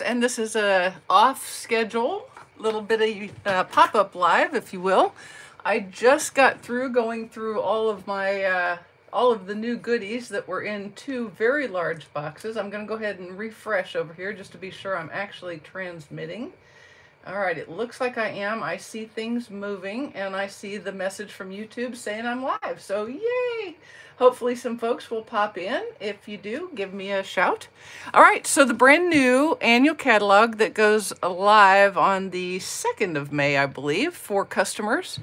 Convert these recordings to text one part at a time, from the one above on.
Blends, and this is a off-schedule little bit of pop-up live, if you will. I just got through going through all of my all of the new goodies that were in two very large boxes. I'm going to go ahead and refresh over here just to be sure I'm actually transmitting. All right, it looks like I am. I see things moving, and I see the message from YouTube saying I'm live, so yay! Hopefully some folks will pop in. If you do, give me a shout. All right, so the brand new annual catalog that goes live on the 2nd of May, I believe, for customers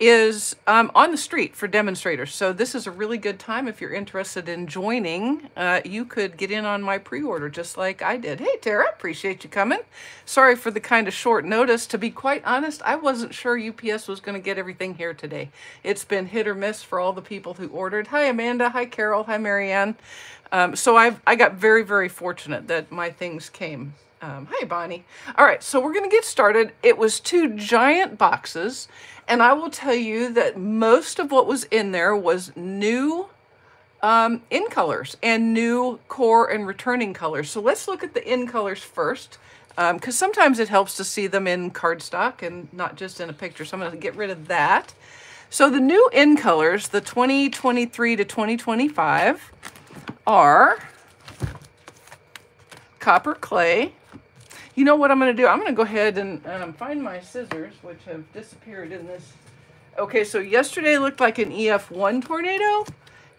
is on the street for demonstrators. So this is a really good time if you're interested in joining. You could get in on my pre-order just like I did. Hey Tara, appreciate you coming. Sorry for the kind of short notice. To be quite honest, I wasn't sure UPS was going to get everything here today. It's been hit or miss for all the people who ordered. Hi Amanda, hi Carol, hi Marianne. So I got very, very fortunate that my things came. Hi Bonnie. All right, so we're going to get started. It was two giant boxes, and I will tell you that most of what was in there was new in colors and new core and returning colors. So let's look at the in colors first, because sometimes it helps to see them in cardstock and not just in a picture. So I'm going to get rid of that. So the new in colors, the 2023 to 2025, are copper clay. You know what I'm going to do? I'm going to go ahead and find my scissors, which have disappeared in this. Okay, so yesterday looked like an EF1 tornado,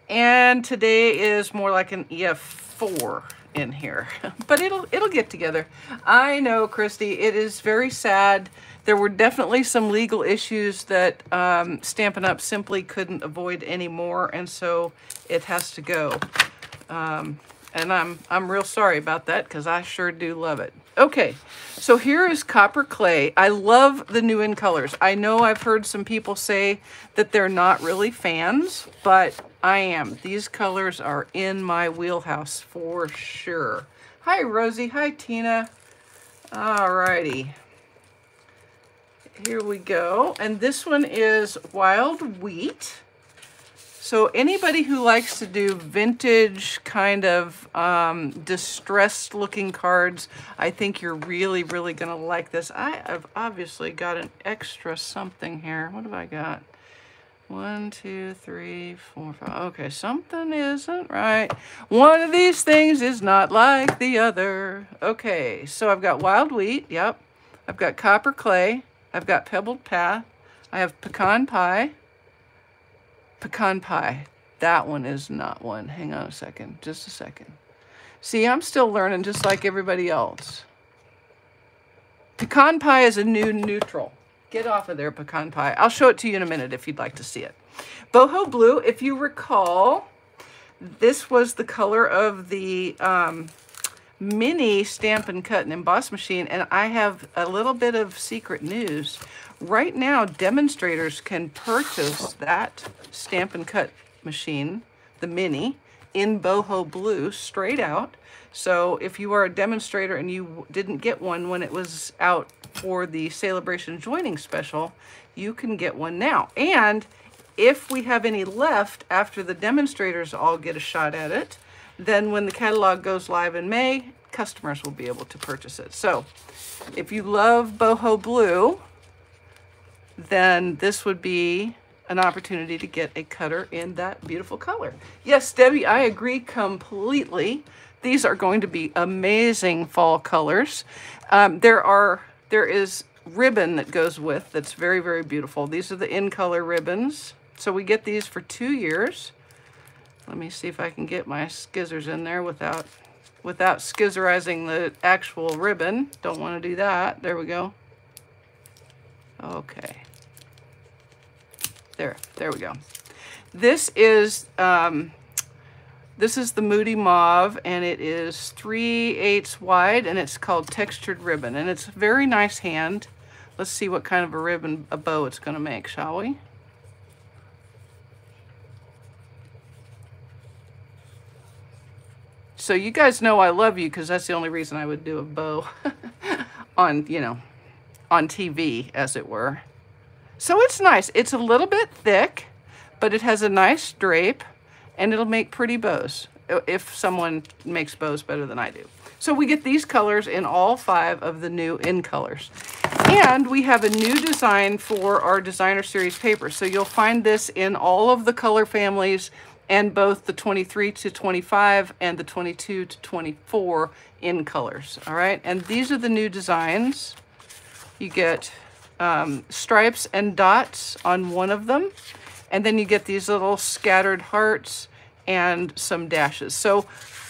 and today is more like an EF4 in here. But it'll get together. I know, Christy, it is very sad. There were definitely some legal issues that Stampin' Up! Simply couldn't avoid anymore, and so it has to go. And I'm real sorry about that, because I sure do love it. Okay, so here is copper clay. I love the new in colors. I know I've heard some people say that they're not really fans, but I am. These colors are in my wheelhouse for sure. Hi, Rosie. Hi, Tina. All righty. Here we go. And this one is wild wheat. So anybody who likes to do vintage kind of distressed looking cards, I think you're really, really gonna like this. I have obviously got an extra something here. What have I got? 1, 2, 3, 4, 5. Okay, something isn't right. One of these things is not like the other. Okay, so I've got wild wheat, yep. I've got copper clay. I've got pebbled path. I have pecan pie. Pecan pie, that one is not one. Hang on a second, just a second. See, I'm still learning just like everybody else. Pecan pie is a new neutral. Get off of there, pecan pie. I'll show it to you in a minute if you'd like to see it. Boho blue, if you recall, this was the color of the mini Stampin' Cut and Emboss machine, and I have a little bit of secret news. Right now, demonstrators can purchase that Stampin' Cut machine, the mini, in boho blue straight out. So if you are a demonstrator and you didn't get one when it was out for the Celebration Joining Special, you can get one now. And if we have any left after the demonstrators all get a shot at it, then when the catalog goes live in May, customers will be able to purchase it. So if you love boho blue, then this would be an opportunity to get a cutter in that beautiful color. Yes, Debbie, I agree completely. These are going to be amazing fall colors. There is ribbon that goes with that's very, very beautiful. These are the in-color ribbons. So we get these for 2 years. Let me see if I can get my scissors in there without scissorizing the actual ribbon. Don't want to do that. There we go. Okay. There we go. This is the Moody Mauve, and it is 3/8 wide, and it's called textured ribbon, and it's a very nice hand. Let's see what kind of a bow it's going to make, shall we? So you guys know I love you, because that's the only reason I would do a bow on, you know, on TV, as it were. So it's nice. It's a little bit thick, but it has a nice drape, and it'll make pretty bows, if someone makes bows better than I do. So we get these colors in all 5 of the new in colors. And we have a new design for our Designer Series paper. So you'll find this in all of the color families and both the 23 to 25 and the 22 to 24 in colors. All right, and these are the new designs. You get stripes and dots on one of them. And then you get these little scattered hearts and some dashes. So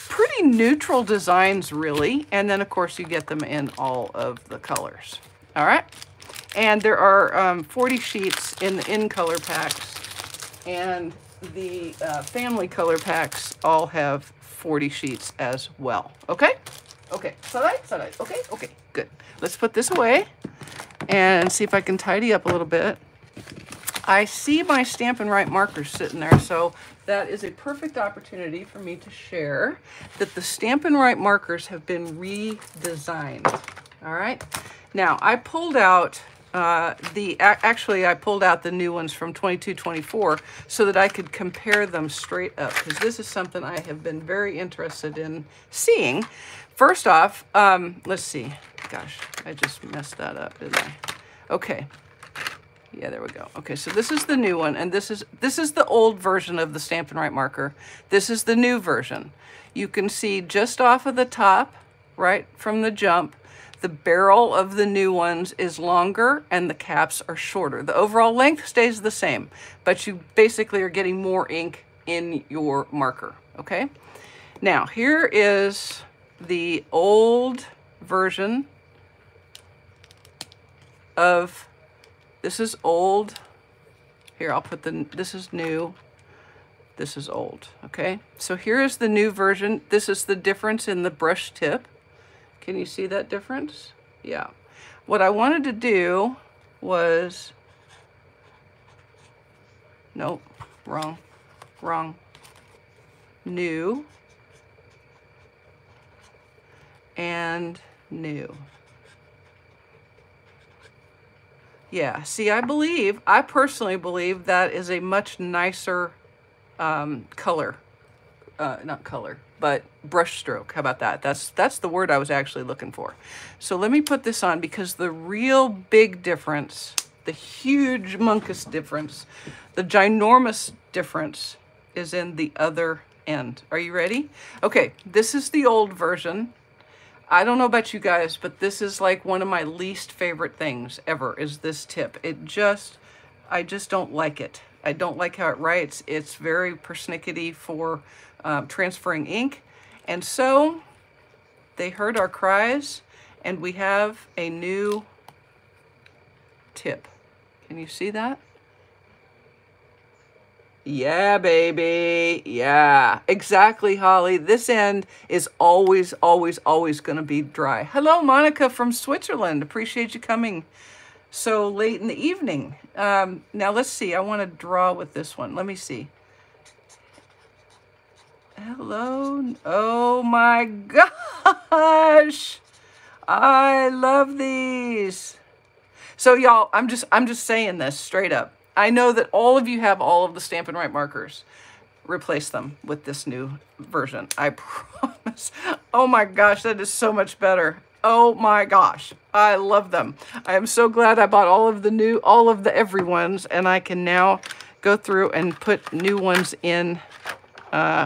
pretty neutral designs really. And then of course you get them in all of the colors. All right. And there are 40 sheets in the in color packs, and the family color packs all have 40 sheets as well. Okay. Okay. Okay. Okay. Good. Let's put this away and see if I can tidy up a little bit. I see my Stampin' Write markers sitting there, so that is a perfect opportunity for me to share that the Stampin' Write markers have been redesigned. All right. Now, I pulled out actually I pulled out the new ones from 22-24 so that I could compare them straight up, because this is something I have been very interested in seeing. First off, let's see. Gosh, I just messed that up, didn't I? Okay. Yeah, there we go. Okay, so this is the new one, and this is the old version of the Stampin' Write marker. This is the new version. You can see just off of the top, right from the jump, the barrel of the new ones is longer and the caps are shorter. The overall length stays the same, but you basically are getting more ink in your marker, okay? Now, here is the old version of... This is old. Here, I'll put the, this is new. This is old, okay? So here is the new version. This is the difference in the brush tip. Can you see that difference? Yeah. What I wanted to do was, nope, wrong. New and new. Yeah, see, I personally believe that is a much nicer brush stroke. How about that? That's the word I was actually looking for. So let me put this on, because the real big difference, the huge humongous difference, the ginormous difference is in the other end. Are you ready? Okay, this is the old version. I don't know about you guys, but this is like one of my least favorite things ever, is this tip. I just don't like it. I don't like how it writes. It's very persnickety for transferring ink. And so they heard our cries, and we have a new tip. Can you see that? Yeah, baby. Yeah, exactly, Holly. This end is always, always, always going to be dry. Hello, Monica from Switzerland. Appreciate you coming so late in the evening. Now, let's see. I want to draw with this one. Let me see. Hello. Oh, my gosh. I love these. So, y'all, I'm just saying this straight up. I know that all of you have all of the Stampin' Write markers. Replace them with this new version. I promise. Oh my gosh, that is so much better. Oh my gosh, I love them. I am so glad I bought all of the every ones, and I can now go through and put new ones in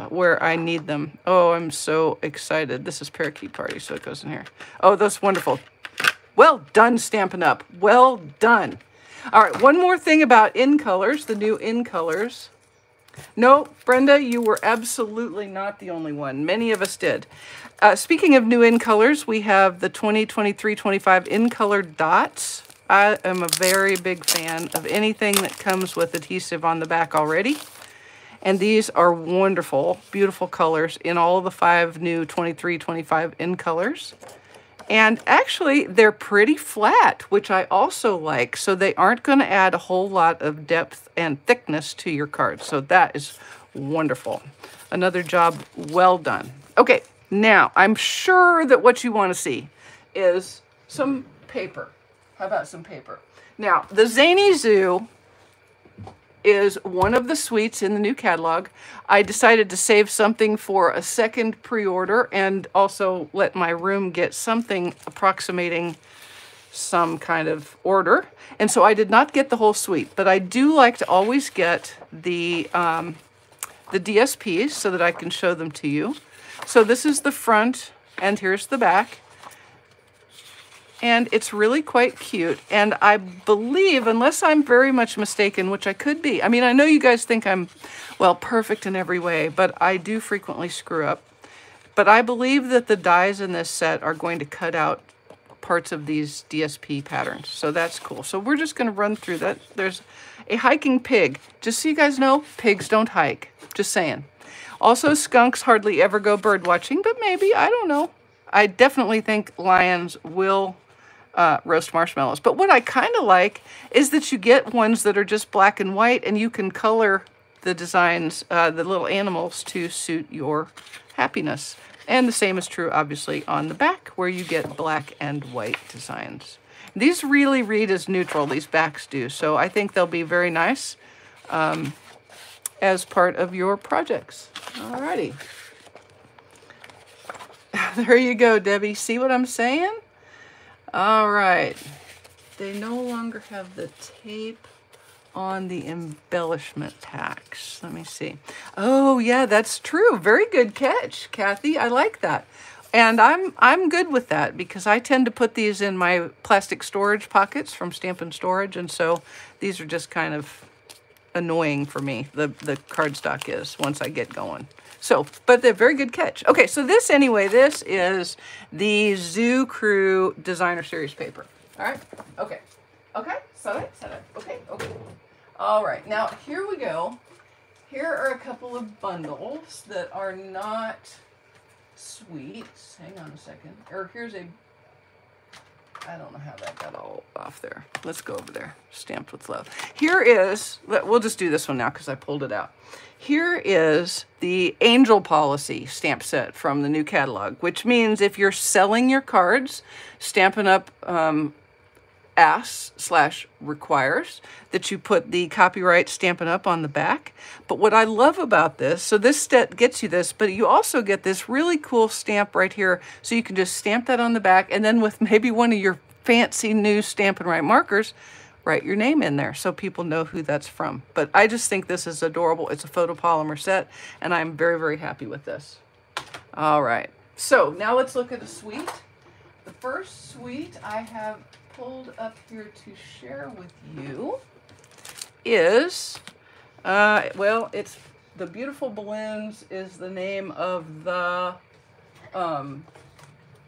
where I need them. Oh, I'm so excited. This is Parakeet Party, so it goes in here. Oh, that's wonderful. Well done, Stampin' Up! Well done. All right, one more thing about in colors, the new in colors. No, Brenda, you were absolutely not the only one. Many of us did. Speaking of new in colors, we have the 20, 23, 25 in color dots. I am a very big fan of anything that comes with adhesive on the back already. And these are wonderful, beautiful colors in all the 5 new 23, 25 in colors. And actually, they're pretty flat, which I also like. So they aren't going to add a whole lot of depth and thickness to your card. So that is wonderful. Another job well done. Okay, now I'm sure that what you want to see is some paper. How about some paper? Now, the Zany Zoo is one of the suites in the new catalog. I decided to save something for a second pre-order and also let my room get something approximating some kind of order. And so I did not get the whole suite, but I do like to always get the DSPs so that I can show them to you. So this is the front and here's the back. And it's really quite cute. And I believe, unless I'm very much mistaken, which I could be, I mean, I know you guys think I'm, well, perfect in every way, but I do frequently screw up. But I believe that the dies in this set are going to cut out parts of these DSP patterns. So that's cool. So we're just gonna run through that. There's a hiking pig. Just so you guys know, pigs don't hike. Just saying. Also, skunks hardly ever go bird watching, but maybe, I don't know. I definitely think lions will roast marshmallows. But what I kind of like is that you get ones that are just black and white, and you can color the designs, the little animals, to suit your happiness. And the same is true, obviously, on the back, where you get black and white designs. These really read as neutral, these backs do, so I think they'll be very nice as part of your projects. Alrighty. There you go, Debbie. See what I'm saying? All right, they no longer have the tape on the embellishment packs. Let me see. Oh yeah, that's true. Very good catch, Kathy. I like that. And I'm good with that because I tend to put these in my plastic storage pockets from Stampin' Storage, and so these are just kind of annoying for me, the cardstock is, once I get going. So, but they're very good catch. Okay, so this anyway, this is the Zoo Crew Designer Series paper. All right, okay. Okay, set it, okay. All right, now here we go. Here are a couple of bundles that are not sweets. Hang on a second. Or here's a, I don't know how that got all off there. Let's go over there. Stamped with Love. Here is, we'll just do this one now because I pulled it out. Here is the Angel Policy stamp set from the new catalog, which means if you're selling your cards, Stampin' Up! asks/requires that you put the copyright Stampin' Up! On the back. But what I love about this, so this step gets you this, but you also get this really cool stamp right here, so you can just stamp that on the back, and then with maybe one of your fancy new Stampin' Write markers, write your name in there so people know who that's from. But I just think this is adorable. It's a photopolymer set, and I'm very, very happy with this. All right, so now let's look at a suite. The first suite I have pulled up here to share with you is, well, it's the Beautiful Blends is the name of the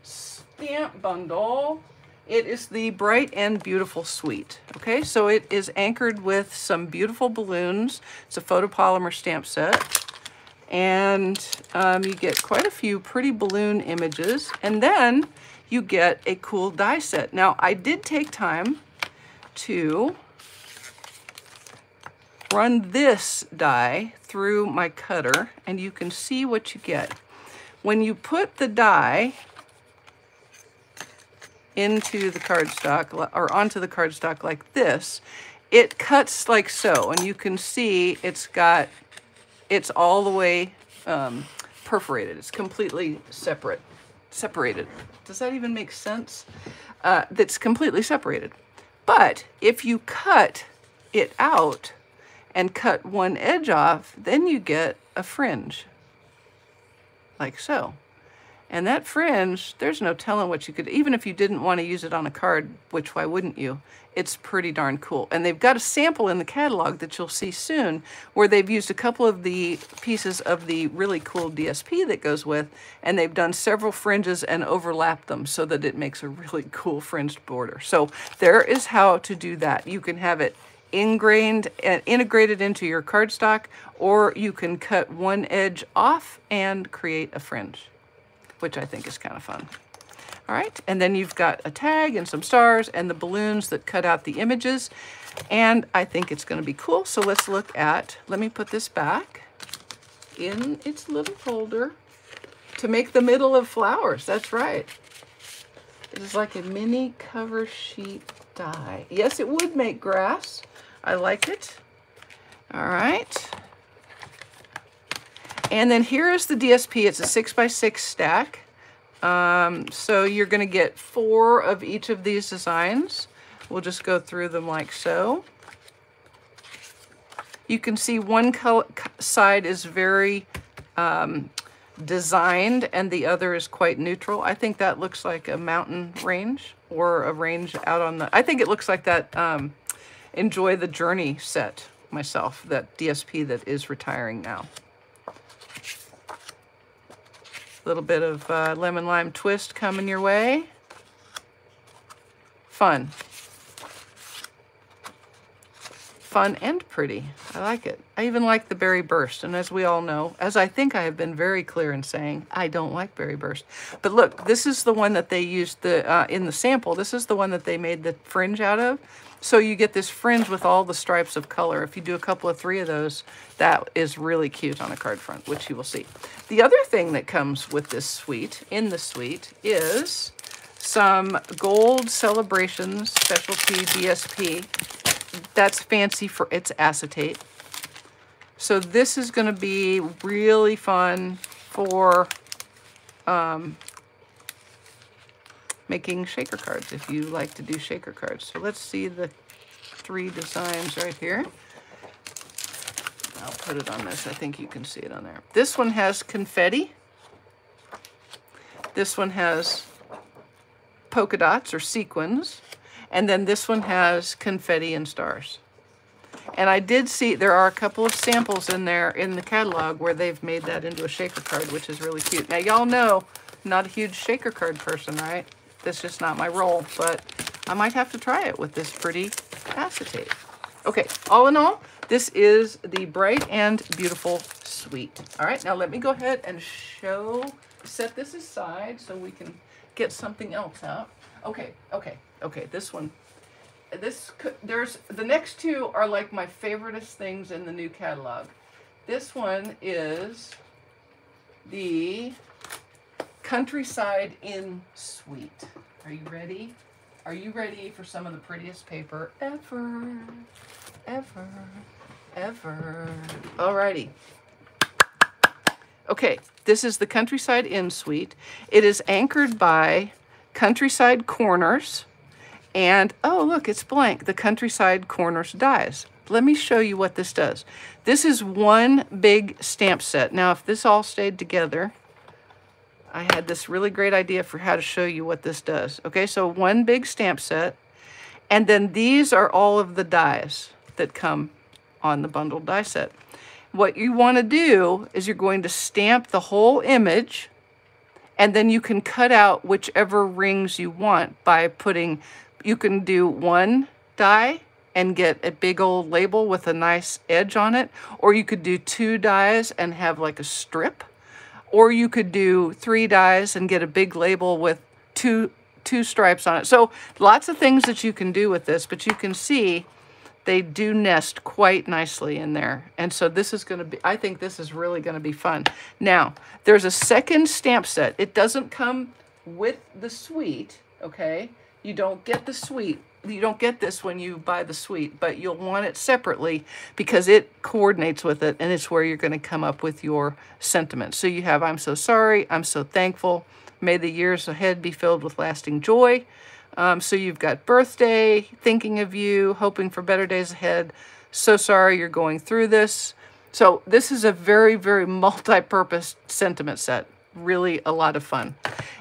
stamp bundle. It is the Bright and Beautiful suite. Okay, so it is anchored with some beautiful balloons. It's a photopolymer stamp set. And you get quite a few pretty balloon images. And then you get a cool die set. Now, I did take time to run this die through my cutter, and you can see what you get. When you put the die into the cardstock or onto the cardstock like this, it cuts like so, and you can see it's all the way perforated. It's completely separated. Does that even make sense? That's completely separated. But if you cut it out and cut one edge off, then you get a fringe like so. And that fringe, there's no telling what you could, even if you didn't want to use it on a card, which why wouldn't you? It's pretty darn cool. And they've got a sample in the catalog that you'll see soon where they've used a couple of the pieces of the really cool DSP that goes with, and they've done several fringes and overlapped them so that it makes a really cool fringed border. So there is how to do that. You can have it ingrained and integrated into your cardstock, or you can cut one edge off and create a fringe, which I think is kind of fun. All right, and then you've got a tag and some stars and the balloons that cut out the images, and I think it's gonna be cool. So let's look at, let me put this back in its little holder to make the middle of flowers, that's right. It is like a mini cover sheet die. Yes, it would make grass, I like it. All right. And then here is the DSP. It's a 6x6 stack. So you're going to get 4 of each of these designs. We'll just go through them like so. You can see one side is very designed and the other is quite neutral. I think that looks like a mountain range or a range out on the... I think it looks like that Enjoy the Journey set myself, that DSP that is retiring now. Little bit of lemon lime twist coming your way. Fun. Fun and pretty. I like it. I even like the berry burst. And as we all know, as I think I have been very clear in saying, I don't like berry burst. But look, this is the one that they used in the sample. This is the one that they made the fringe out of. So you get this fringe with all the stripes of color. If you do a couple of 3 of those, that is really cute on a card front, which you will see. The other thing that comes with this suite, in the suite, is some Gold Celebrations Specialty DSP. That's fancy for its acetate. So this is going to be really fun for making shaker cards, if you like to do shaker cards. So let's see the 3 designs right here. I'll put it on this. I think you can see it on there. This one has confetti. This one has polka dots or sequins. And then this one has confetti and stars. And I did see there are a couple of samples in there in the catalog where they've made that into a shaker card, which is really cute. Now, y'all know, not a huge shaker card person, right? That's just not my role, but I might have to try it with this pretty acetate. Okay, all in all, this is the bright and beautiful suite. All right, now let me go ahead and set this aside so we can get something else out. Okay, this one. The next 2 are like my favoriteest things in the new catalog. This one is the Countryside Inn Suite. Are you ready? Are you ready for some of the prettiest paper ever? Alrighty. Okay, this is the Countryside Inn Suite. It is anchored by Countryside Corners and, oh look, it's blank, the Countryside Corners dies. Let me show you what this does. This is one big stamp set. Now, if this all stayed together, I had this really great idea for how to show you what this does. Okay, so one big stamp set, and then these are all of the dies that come on the bundled die set. What you want to do is you're going to stamp the whole image, and then you can cut out whichever rings you want by putting, you can do one die and get a big old label with a nice edge on it, or you could do 2 dies and have like a strip. Or you could do 3 dies and get a big label with two stripes on it. So lots of things that you can do with this, but you can see they do nest quite nicely in there. And so this is going to be, I think this is really going to be fun. Now, there's a second stamp set. It doesn't come with the suite, okay? You don't get the suite. You don't get this when you buy the suite, but you'll want it separately because it coordinates with it, and it's where you're going to come up with your sentiment. So you have, I'm so sorry, I'm so thankful, may the years ahead be filled with lasting joy. So you've got birthday, thinking of you, hoping for better days ahead, so sorry you're going through this. So this is a very, very multi-purpose sentiment set. Really a lot of fun.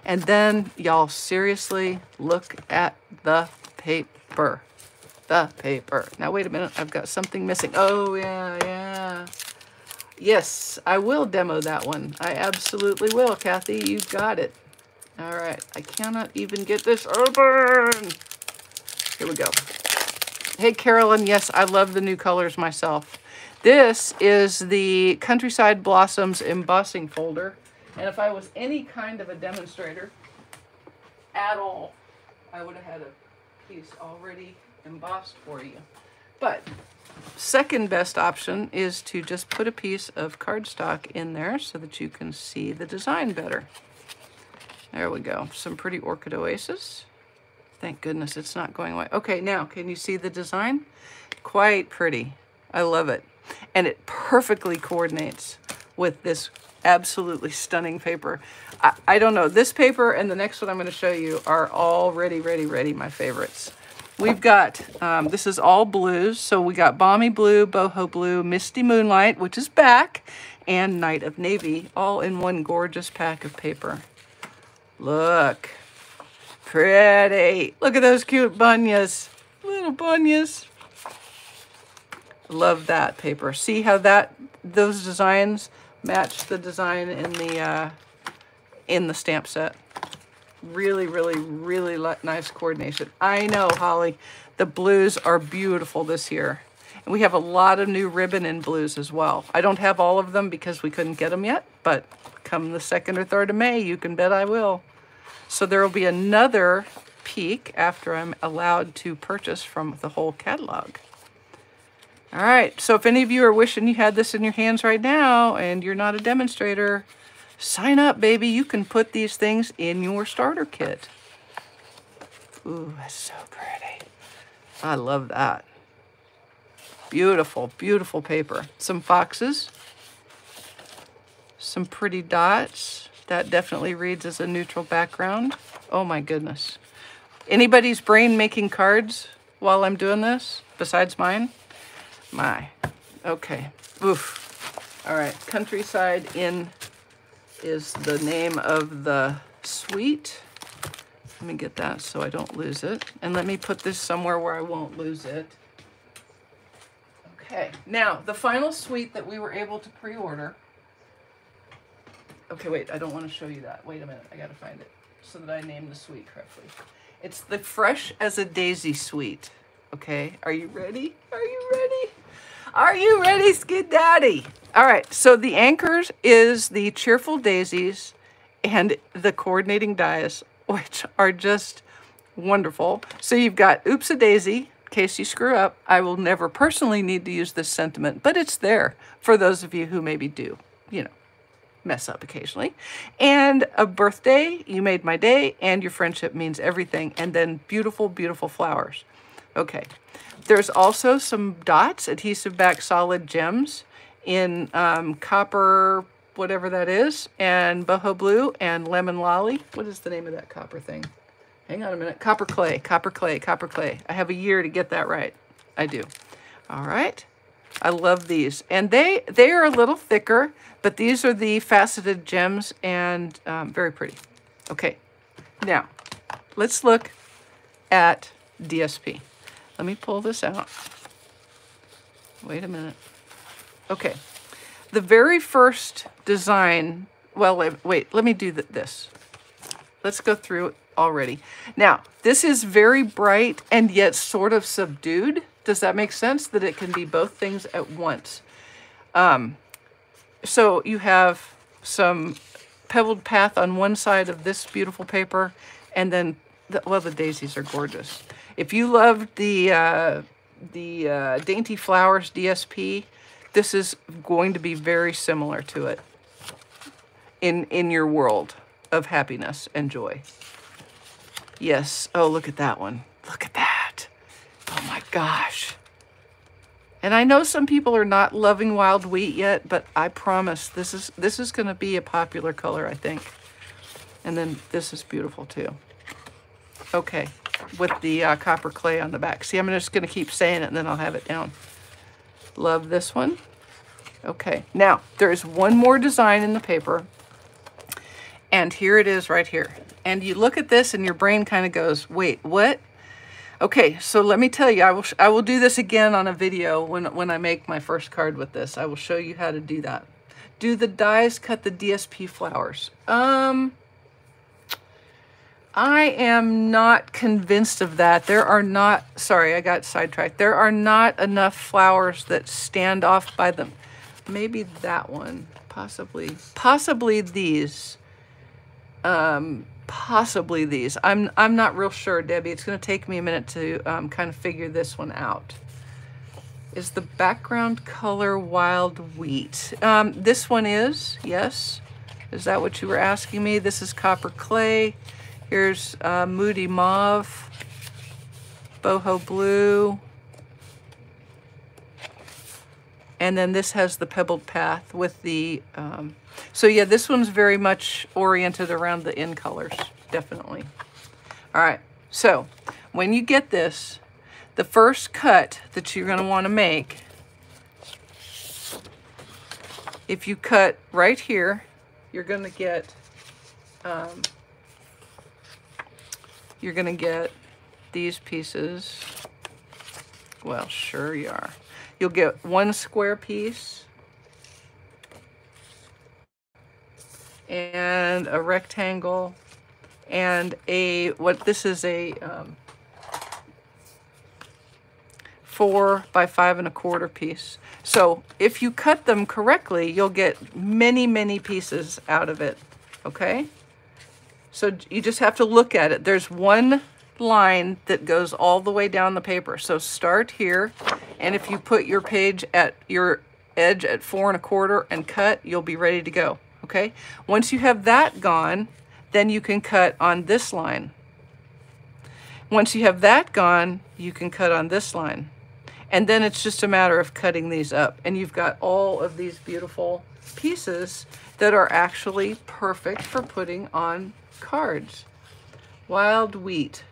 And then, y'all, seriously, look at the paper. The paper. Now, wait a minute. I've got something missing. Oh, yeah. Yes, I will demo that one. I absolutely will, Kathy. You got it. All right. I cannot even get this open. Here we go. Hey, Carolyn. Yes, I love the new colors myself. This is the Countryside Blossoms embossing folder. And if I was any kind of a demonstrator at all, I would have had a piece already embossed for you. But second best option is to just put a piece of cardstock in there so that you can see the design better. There we go. Some pretty orchid oasis. Thank goodness it's not going away. Okay, now can you see the design? Quite pretty. I love it. and it perfectly coordinates with this absolutely stunning paper. I don't know, this paper and the next one I'm going to show you are already my favorites. We've got, this is all blues, so we got Balmy Blue, Boho Blue, Misty Moonlight, which is back, and Night of Navy, all in one gorgeous pack of paper. Look, pretty. Look at those cute bunyas, little bunyas. Love that paper. See how that, those designs match the design in the stamp set. Really, really nice coordination. I know, Holly, the blues are beautiful this year. And we have a lot of new ribbon in blues as well. I don't have all of them because we couldn't get them yet, but come the 2nd or 3rd of May, you can bet I will. So there will be another peek after I'm allowed to purchase from the whole catalog. All right, so if any of you are wishing you had this in your hands right now and you're not a demonstrator, sign up, baby. You can put these things in your starter kit. Ooh, that's so pretty. I love that. Beautiful, beautiful paper. Some foxes, some pretty dots. That definitely reads as a neutral background. Oh my goodness. Anybody's brain making cards while I'm doing this besides mine? My. Okay. Oof. All right. Countryside Inn is the name of the suite. Let me get that so I don't lose it. And let me put this somewhere where I won't lose it. Okay. Now, the final suite that we were able to pre-order. Okay, wait. I don't want to show you that. Wait a minute. I got to find it so that I name the suite correctly. It's the Fresh as a Daisy suite. Okay. Are you ready? Are you ready? Are you ready, Skid Daddy? All right, so the anchors is the Cheerful Daisies and the coordinating dies, which are just wonderful. So you've got Oops-a-Daisy, in case you screw up. I will never personally need to use this sentiment, but it's there for those of you who maybe do, you know, mess up occasionally. And a birthday, you made my day, and your friendship means everything. And then beautiful, beautiful flowers. Okay, there's also some dots, adhesive back solid gems in copper, whatever that is, and Boho Blue and Lemon Lolly. What is the name of that copper thing? Hang on a minute. Copper clay, copper clay, copper clay. I have a year to get that right. I do. All right. I love these. And they are a little thicker, but these are the faceted gems and very pretty. Okay, now let's look at DSP. Let me pull this out. Wait a minute. Okay. The very first design, well, wait, let me do this. Let's go through it already. Now, this is very bright and yet sort of subdued. Does that make sense? That it can be both things at once. So you have some Pebbled Path on one side of this beautiful paper, and then, well, the daisies are gorgeous. If you loved the Dainty Flowers DSP, this is going to be very similar to it in your world of happiness and joy. Yes. Oh, look at that one. Look at that. Oh, my gosh. And I know some people are not loving wild wheat yet, but I promise this is going to be a popular color, I think. And then this is beautiful, too. Okay. With the copper clay on the back. See, I'm just going to keep saying it, and then I'll have it down. Love this one. Okay, now, there is one more design in the paper, and here it is right here. And you look at this, and your brain kind of goes, wait, what? Okay, so let me tell you, I will do this again on a video when I make my first card with this. I will show you how to do that. Do the dies cut the DSP flowers? I am not convinced of that. There are not, sorry, I got sidetracked. There are not enough flowers that stand off by them. Maybe that one, possibly these, possibly these. I'm not real sure, Debbie. It's gonna take me a minute to kind of figure this one out. Is the background color wild wheat? This one is, yes. Is that what you were asking me? This is copper clay. Here's Moody Mauve, Boho Blue, And then this has the pebbled path with the, so yeah, this one's very much oriented around the end colors, definitely. All right, so when you get this, the first cut that you're gonna wanna make, if you cut right here, you're gonna get, these pieces. Well, sure you are. You'll get one square piece and a rectangle and a, what this is, a 4 by 5 1/4 piece. So if you cut them correctly, you'll get many, many pieces out of it, okay? So you just have to look at it. There's one line that goes all the way down the paper. So start here, and if you put your page at your edge at 4 1/4 and cut, you'll be ready to go, okay? Once you have that gone, then you can cut on this line. Once you have that gone, you can cut on this line. And then it's just a matter of cutting these up, and you've got all of these beautiful pieces that are actually perfect for putting on cards. Wild wheat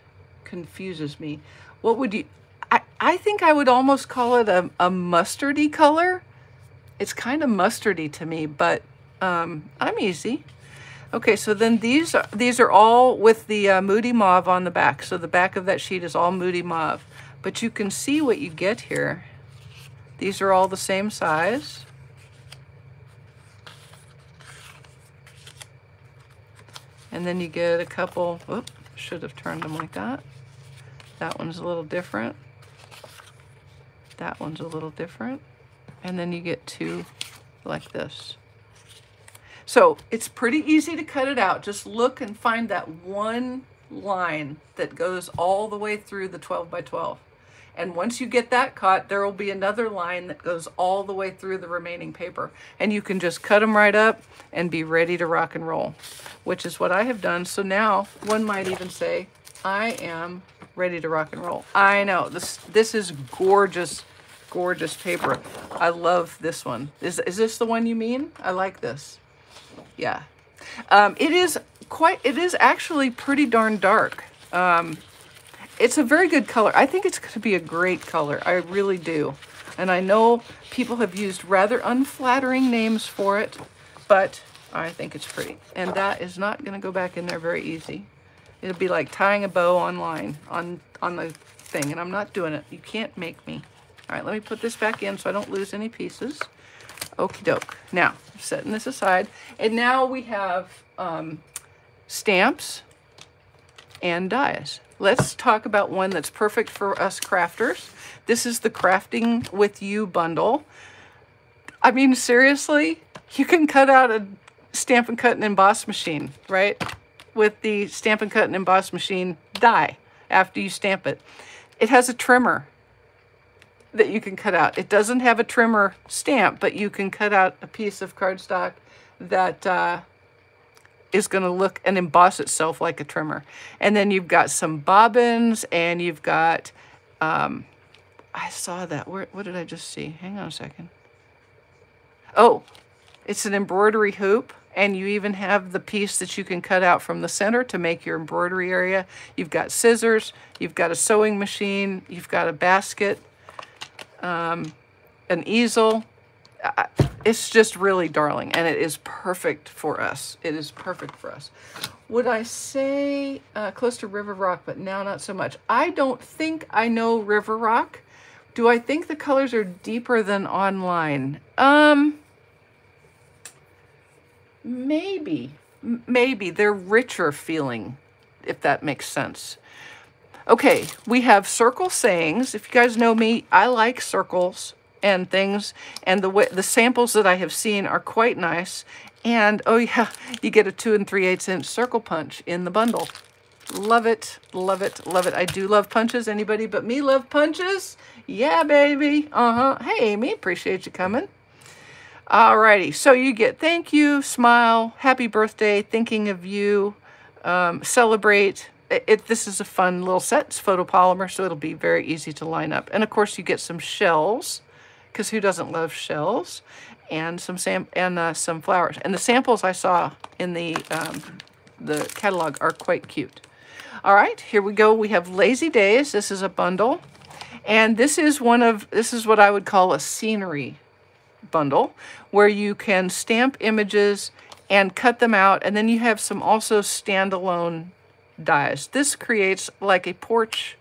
confuses me. What would you, I think I would almost call it a mustardy color. It's kind of mustardy to me, but I'm easy. Okay, so then these are all with the Moody Mauve on the back. So the back of that sheet is all Moody Mauve. But you can see what you get here. These are all the same size. And then you get a couple, oops, should have turned them like that. That one's a little different. That one's a little different. And then you get two like this. So it's pretty easy to cut it out. Just look and find that one line that goes all the way through the 12 by 12. And once you get that caught, there will be another line that goes all the way through the remaining paper. And you can just cut them right up and be ready to rock and roll, which is what I have done. So now one might even say, I am ready to rock and roll. I know, this is gorgeous, gorgeous paper. I love this one. Is this the one you mean? I like this. Yeah. It is actually pretty darn dark. It's a very good color. I think it's going to be a great color. I really do. And I know people have used rather unflattering names for it, but I think it's pretty. And that is not going to go back in there very easy. It'll be like tying a bow online on the thing, and I'm not doing it. You can't make me. All right, let me put this back in so I don't lose any pieses. Okie doke. Now, setting this aside. And now we have stamps and dies. Let's talk about one that's perfect for us crafters. This is the Crafting With You bundle. I mean, seriously, you can cut out a Stampin' Cut and Emboss machine, right? With the Stampin' Cut and Emboss machine die after you stamp it. It has a trimmer that you can cut out. It doesn't have a trimmer stamp, but you can cut out a piece of cardstock that is going to look and emboss itself like a trimmer. And then you've got some bobbins, and you've got, I saw that, what did I just see? Hang on a second. Oh, it's an embroidery hoop, and you even have the piece that you can cut out from the center to make your embroidery area. You've got scissors, you've got a sewing machine, you've got a basket, an easel. It's just really darling, and it is perfect for us. It is perfect for us. Would I say close to River Rock, but now not so much. I don't think I know River Rock. Do I think the colors are deeper than online? Maybe. Maybe. They're richer feeling, if that makes sense. Okay, we have circle sayings. If you guys know me, I like circles and things, and the samples that I have seen are quite nice. And oh yeah, you get a 2 3/8 inch circle punch in the bundle. Love it, love it, love it. I do love punches. Anybody but me love punches? Yeah, baby. Hey, Amy, appreciate you coming. Alrighty, so you get thank you, smile, happy birthday, thinking of you, celebrate. This is a fun little set. It's photopolymer, so it'll be very easy to line up. And of course you get some shells. because who doesn't love shells, and some flowers. And the samples I saw in the catalog are quite cute. All right, here we go. We have Lazy Days. This is a bundle, and this is what I would call a scenery bundle, where you can stamp images and cut them out, and then you have some also standalone dies. This creates like a porch,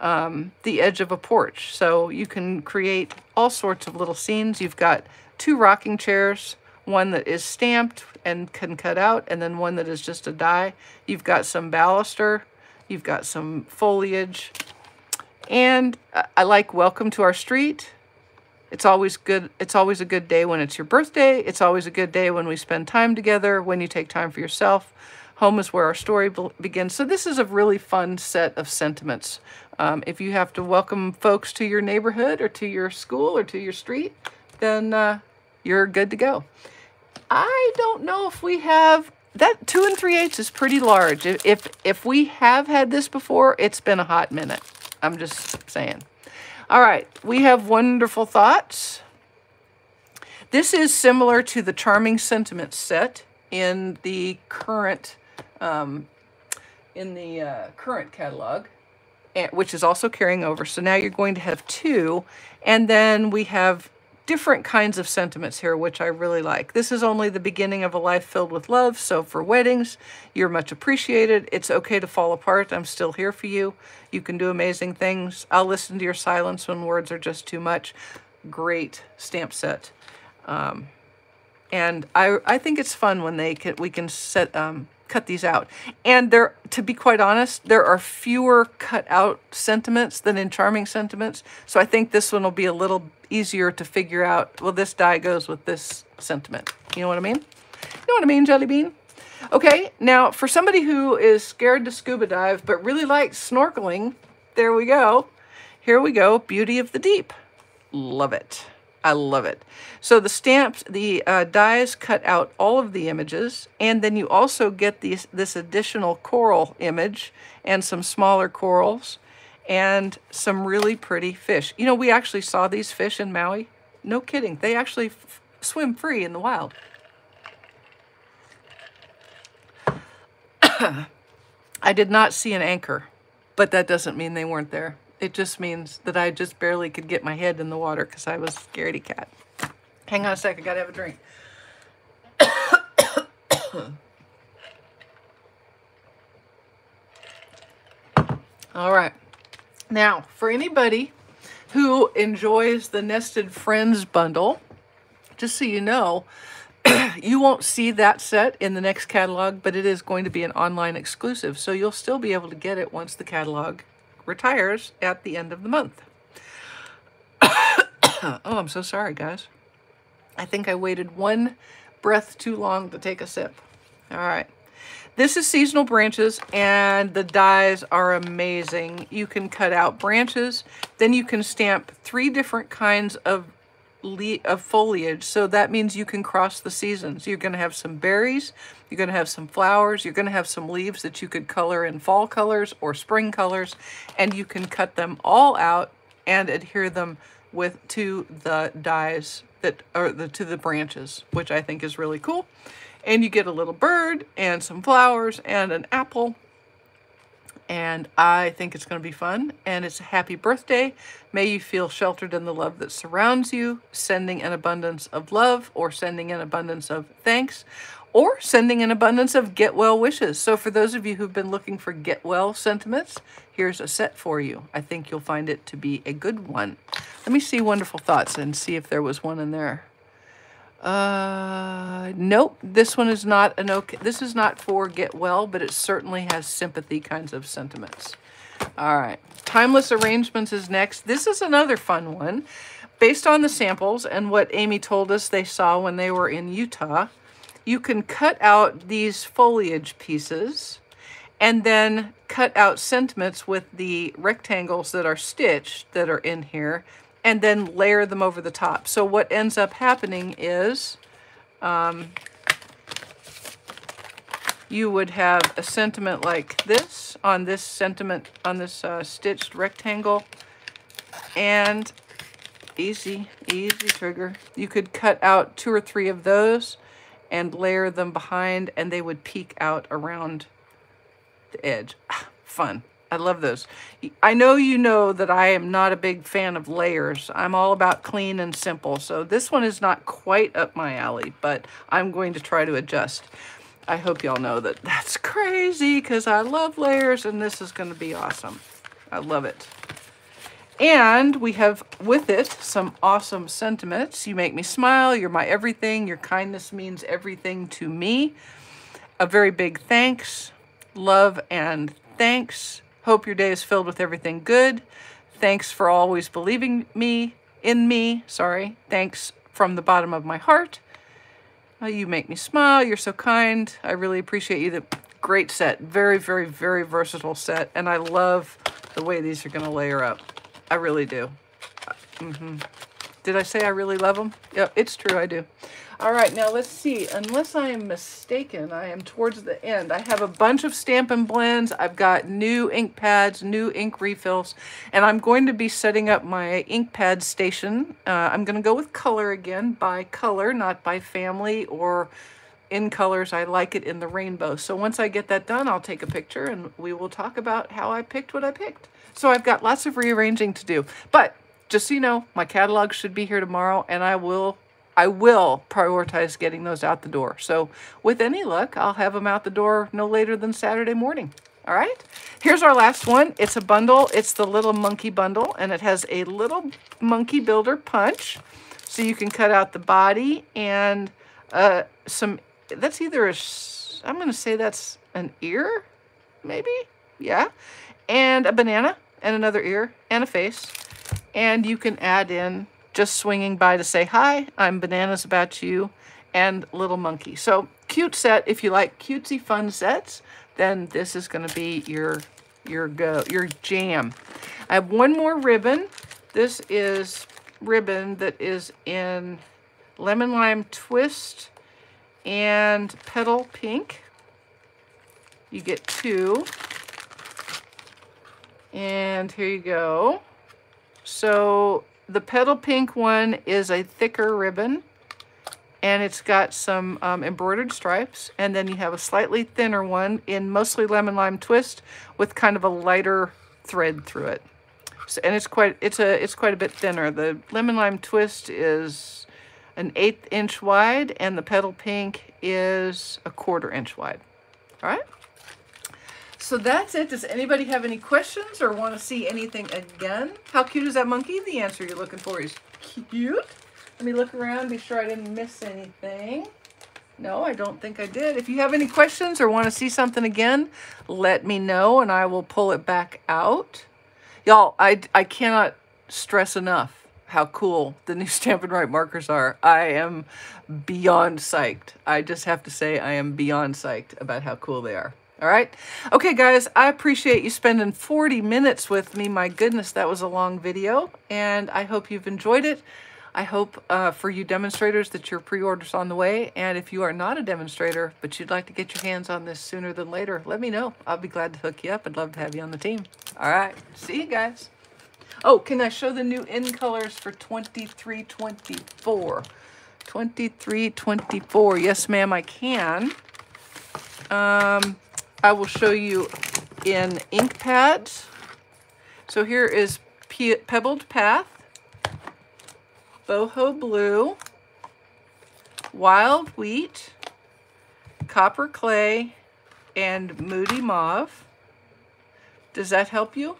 the edge of a porch, so you can create all sorts of little scenes. You've got two rocking chairs, one that is stamped and can cut out, and then one that is just a die. You've got some baluster, you've got some foliage, and I like Welcome to Our Street. It's always good. It's always a good day when it's your birthday. It's always a good day when we spend time together, when you take time for yourself. Home is where our story begins. So this is a really fun set of sentiments. If you have to welcome folks to your neighborhood or to your school or to your street, then you're good to go. I don't know if we have that. 2 3/8 is pretty large. If we have had this before, it's been a hot minute. I'm just saying. All right, we have Wonderful Thoughts. This is similar to the Charming Sentiments set in the current current catalog, which is also carrying over. So now you're going to have two, and then we have different kinds of sentiments here, which I really like. This is only the beginning of a life filled with love. So for weddings, you're much appreciated. It's okay to fall apart. I'm still here for you. You can do amazing things. I'll listen to your silence when words are just too much. Great stamp set. And I think it's fun when we can set cut these out. And there, to be quite honest, there are fewer cut out sentiments than in Charming Sentiments. So I think this one will be a little easier to figure out. Well, this die goes with this sentiment. You know what I mean? You know what I mean, Jelly Bean? Okay, now for somebody who is scared to scuba dive but really likes snorkeling, there we go. Here we go, Beauty of the Deep. Love it. I love it. So the stamps, the dies cut out all of the images, and then you also get this additional coral image and some smaller corals and some really pretty fish. You know, we actually saw these fish in Maui. No kidding. They actually swim free in the wild. I did not see an anchor, but that doesn't mean they weren't there. It just means that I just barely could get my head in the water because I was scaredy cat. Hang on a sec, I gotta have a drink. All right. Now, for anybody who enjoys the Nested Friends bundle, just so you know, you won't see that set in the next catalog, but it is going to be an online exclusive, so you'll still be able to get it once the catalog retires at the end of the month. Oh, I'm so sorry, guys. I think I waited one breath too long to take a sip. All right. This is Seasonal Branches, and the dies are amazing. You can cut out branches. Then you can stamp three different kinds of foliage. So that means you can cross the seasons. You're going to have some berries, you're going to have some flowers, you're going to have some leaves that you could color in fall colors or spring colors, and you can cut them all out and adhere them to the dies that are to the branches, which I think is really cool. And you get a little bird and some flowers and an apple. And I think it's going to be fun. And it's a happy birthday. May you feel sheltered in the love that surrounds you, sending an abundance of love, or sending an abundance of thanks, or sending an abundance of get well wishes. So for those of you who've been looking for get well sentiments, here's a set for you. I think you'll find it to be a good one. Let me see Wonderful Thoughts and see if there was one in there. Nope, this one is not this is not for get well, but it certainly has sympathy kinds of sentiments. All right, Timeless Arrangements is next. This is another fun one. Based on the samples and what Amy told us they saw when they were in Utah, you can cut out these foliage pieces and then cut out sentiments with the rectangles that are stitched that are in here, and then layer them over the top. So what ends up happening is you would have a sentiment like this on this sentiment, on this stitched rectangle, and Easy, easy trigger. You could cut out 2 or 3 of those and layer them behind, and they would peek out around the edge. Fun. I love those. I know you know that I am not a big fan of layers. I'm all about clean and simple. So this one is not quite up my alley, but I'm going to try to adjust. I hope y'all know that that's crazy because I love layers, and this is going to be awesome. I love it. And we have with it some awesome sentiments. You make me smile. You're my everything. Your kindness means everything to me. A very big thanks. Love and thanks. Hope your day is filled with everything good. Thanks for always believing in me. Sorry. Thanks from the bottom of my heart. Oh, you make me smile. You're so kind. I really appreciate you. The great set. Very, very, very versatile set. And I love the way these are going to layer up. I really do. Did I say I really love them? Yep, it's true. I do. All right. Now let's see. Unless I am mistaken, I am towards the end. I have a bunch of Stampin' Blends. I've got new ink pads, new ink refills, and I'm going to be setting up my ink pad station. I'm going to go with color again, by color, not by family or in colors. I like it in the rainbow. So once I get that done, I'll take a picture and we will talk about how I picked what I picked. So I've got lots of rearranging to do, but just so you know, my catalog should be here tomorrow, and I will prioritize getting those out the door. So with any luck, I'll have them out the door no later than Saturday morning. All right, here's our last one. It's a bundle. It's the Little Monkey Bundle, and it has a Little Monkey Builder punch. So you can cut out the body and some, that's either a, I'm going to say that's an ear, maybe? Yeah. And a banana and another ear and a face. And you can add in just swinging by to say, hi, I'm Bananas About You, and Little Monkey. So cute set. If you like cutesy fun sets, then this is going to be your jam. I have one more ribbon. This is ribbon that is in Lemon Lime Twist and Petal Pink. You get 2. And here you go. So the Petal Pink one is a thicker ribbon, and it's got some embroidered stripes. And then you have a slightly thinner one in mostly Lemon Lime Twist with kind of a lighter thread through it. So, and it's quite a bit thinner. The Lemon Lime Twist is an 1/8 inch wide, and the Petal Pink is a 1/4 inch wide. All right. So that's it. Does anybody have any questions or want to see anything again? How cute is that monkey? The answer you're looking for is cute. Let me look around, be sure I didn't miss anything. No, I don't think I did. If you have any questions or want to see something again, let me know and I will pull it back out. Y'all, I cannot stress enough how cool the new Stampin' Write markers are. I am beyond psyched. I just have to say I am beyond psyched about how cool they are. All right. Okay, guys, I appreciate you spending 40 minutes with me. My goodness, that was a long video, and I hope you've enjoyed it. I hope for you demonstrators that your pre-order's on the way, and if you are not a demonstrator, but you'd like to get your hands on this sooner than later, let me know. I'll be glad to hook you up. I'd love to have you on the team. All right. See you guys. Oh, can I show the new in colors for 23-24? 23-24. Yes, ma'am, I can. I will show you in ink pads. So here is Pebbled Path, Boho Blue, Wild Wheat, Copper Clay, and Moody Mauve. Does that help you?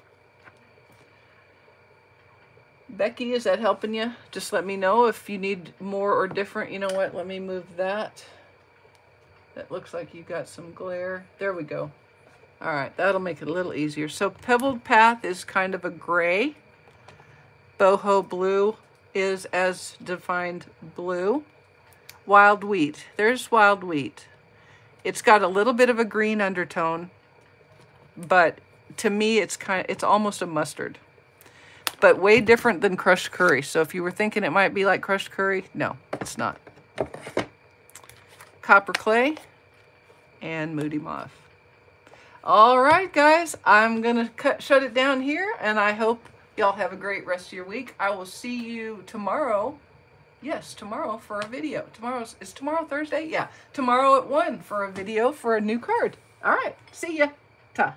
Becky, is that helping you? Just let me know if you need more or different. You know what? Let me move that. That looks like you've got some glare. There we go. All right, that'll make it a little easier. So Pebbled Path is kind of a gray. Boho Blue is as defined blue. Wild Wheat, there's Wild Wheat. It's got a little bit of a green undertone, but to me it's almost a mustard, but way different than Crushed Curry. So if you were thinking it might be like Crushed Curry, no, it's not. Copper Clay, and Moody Mauve. All right, guys, I'm going to shut it down here, and I hope Y'all have a great rest of your week. I will see you tomorrow. Yes, tomorrow for a video. Tomorrow Thursday? Yeah. Tomorrow at 1 for a video for a new card. All right. See ya. Ta.